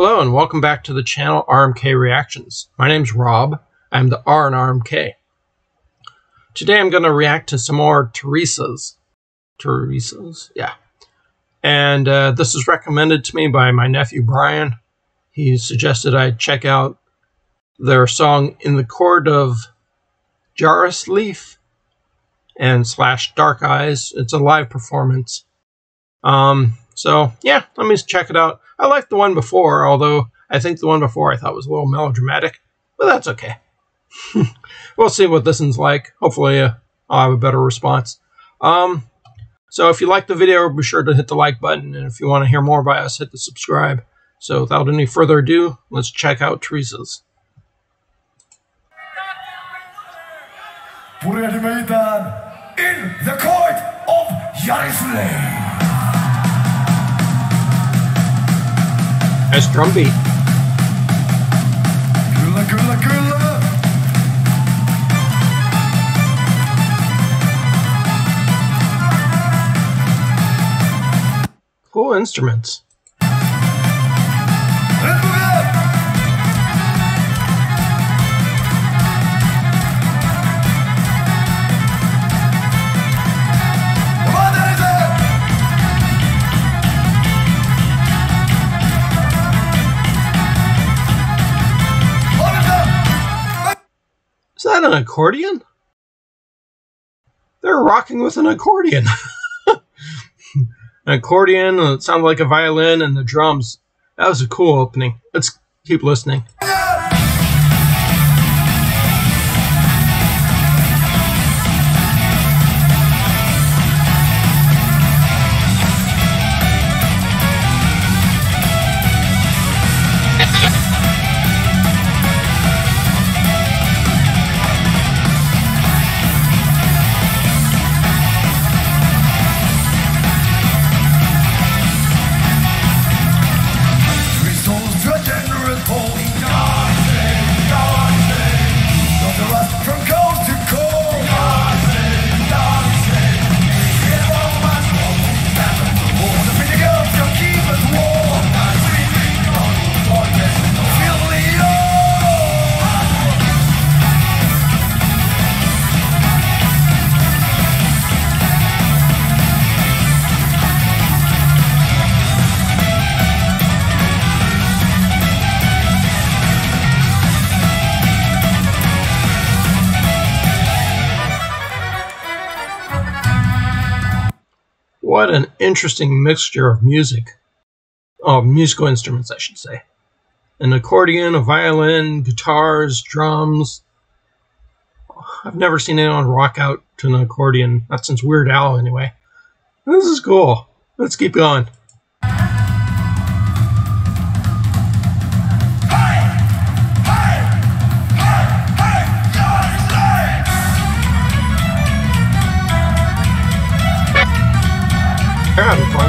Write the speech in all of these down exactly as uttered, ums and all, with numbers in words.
Hello and welcome back to the channel R M K Reactions. My name's Rob. I'm the R in R M K. Today I'm going to react to some more Turisas. Turisas? Yeah. And uh, this is recommended to me by my nephew Brian. He suggested I check out their song In the Court of Jarisleif and slash Dark Eyes. It's a live performance. Um, so yeah, let me check it out. I liked the one before, although I think the one before I thought was a little melodramatic, but that's okay. We'll see what this one's like. Hopefully uh, I'll have a better response. Um, so if you like the video, be sure to hit the like button, and if you want to hear more by us, hit the subscribe. So without any further ado, let's check out Turisas. In the Court of Jarisleif. Nice drum beat. Gula, gula, gula. Cool instruments. Is that an accordion? They're rocking with an accordion. An accordion that sounded like a violin and the drums. That was a cool opening. Let's keep listening. What an interesting mixture of music, of oh, musical instruments, I should say. An accordion, a violin, guitars, drums. I've never seen anyone rock out to an accordion, not since Weird Al anyway. This is cool. Let's keep going. They're having fun.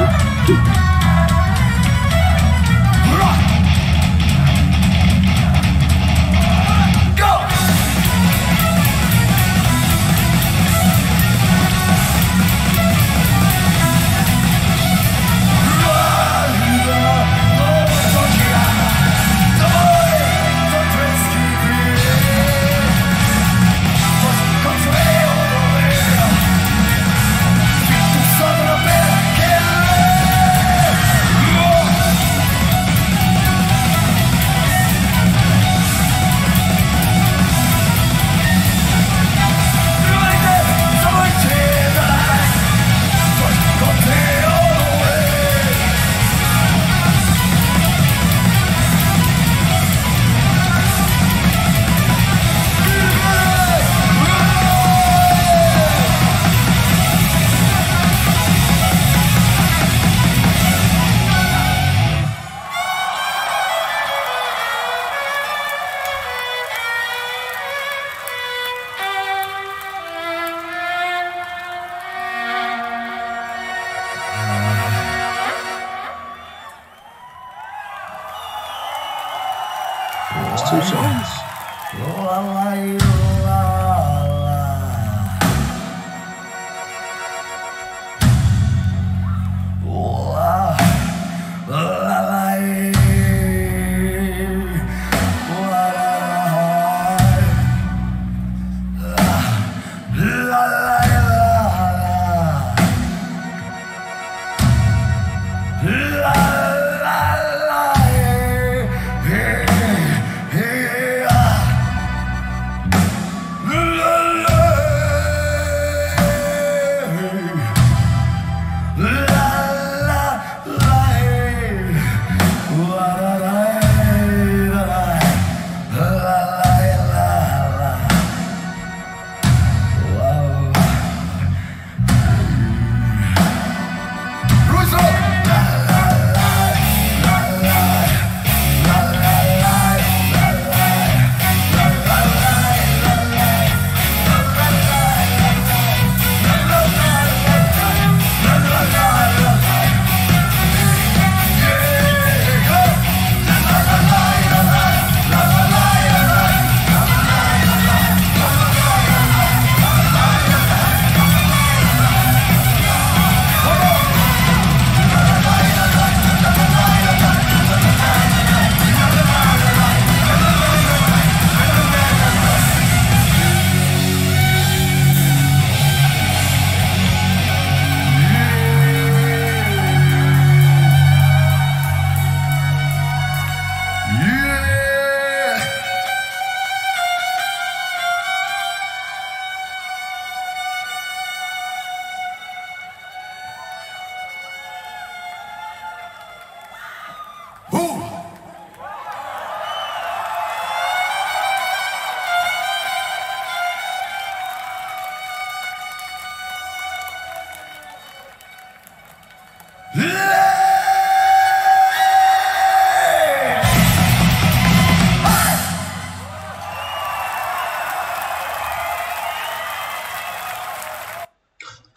It's two songs.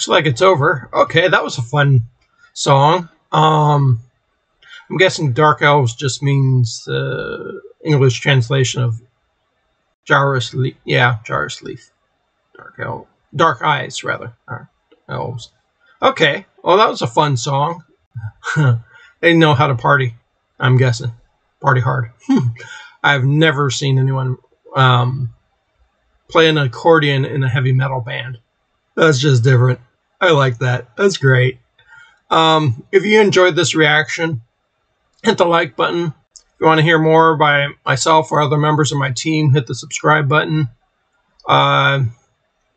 Looks like it's over. Okay, that was a fun song. Um, I'm guessing Dark Elves just means the uh, English translation of Jarisleif. Yeah, Jarisleif. Dark Elves. Dark Eyes, rather. Dark Elves. Okay, well, that was a fun song. They know how to party, I'm guessing. Party hard. Hmm. I've never seen anyone um, play an accordion in a heavy metal band. That's just different. I like that. That's great. Um, if you enjoyed this reaction, hit the like button. If you want to hear more by myself or other members of my team, hit the subscribe button. Uh,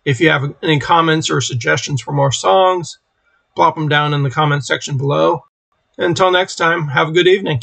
if you have any comments or suggestions for more songs, plop them down in the comment section below. Until next time, have a good evening.